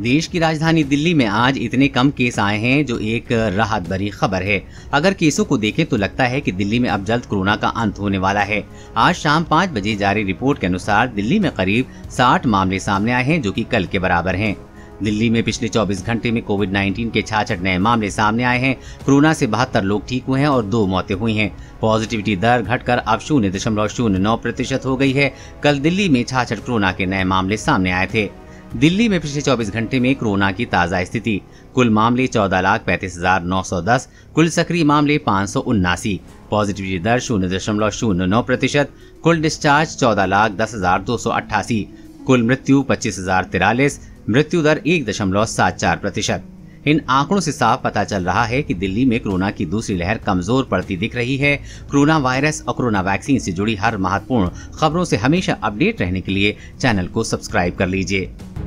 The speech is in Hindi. देश की राजधानी दिल्ली में आज इतने कम केस आए हैं जो एक राहत भरी खबर है। अगर केसों को देखें तो लगता है कि दिल्ली में अब जल्द कोरोना का अंत होने वाला है। आज शाम 5 बजे जारी रिपोर्ट के अनुसार दिल्ली में करीब 60 मामले सामने आए हैं जो कि कल के बराबर हैं। दिल्ली में पिछले 24 घंटे में कोविड-19 के 66 नए मामले सामने आए हैं। कोरोना से 72 लोग ठीक हुए हैं और 2 मौतें हुई हैं। पॉजिटिविटी दर घटकर अब 0.09% हो गई है। कल दिल्ली में 66 कोरोना के नए मामले सामने आए थे। दिल्ली में पिछले 24 घंटे में कोरोना की ताज़ा स्थिति, कुल मामले 14,35,910, कुल सक्रिय मामले 579, पॉजिटिविटी दर 0.09%, कुल डिस्चार्ज 14,10,288, कुल मृत्यु 25,043, मृत्यु दर 1.74%। इन आंकड़ों से साफ पता चल रहा है कि दिल्ली में कोरोना की दूसरी लहर कमजोर पड़ती दिख रही है। कोरोना वायरस और कोरोना वैक्सीन से जुड़ी हर महत्वपूर्ण खबरों से हमेशा अपडेट रहने के लिए चैनल को सब्सक्राइब कर लीजिए।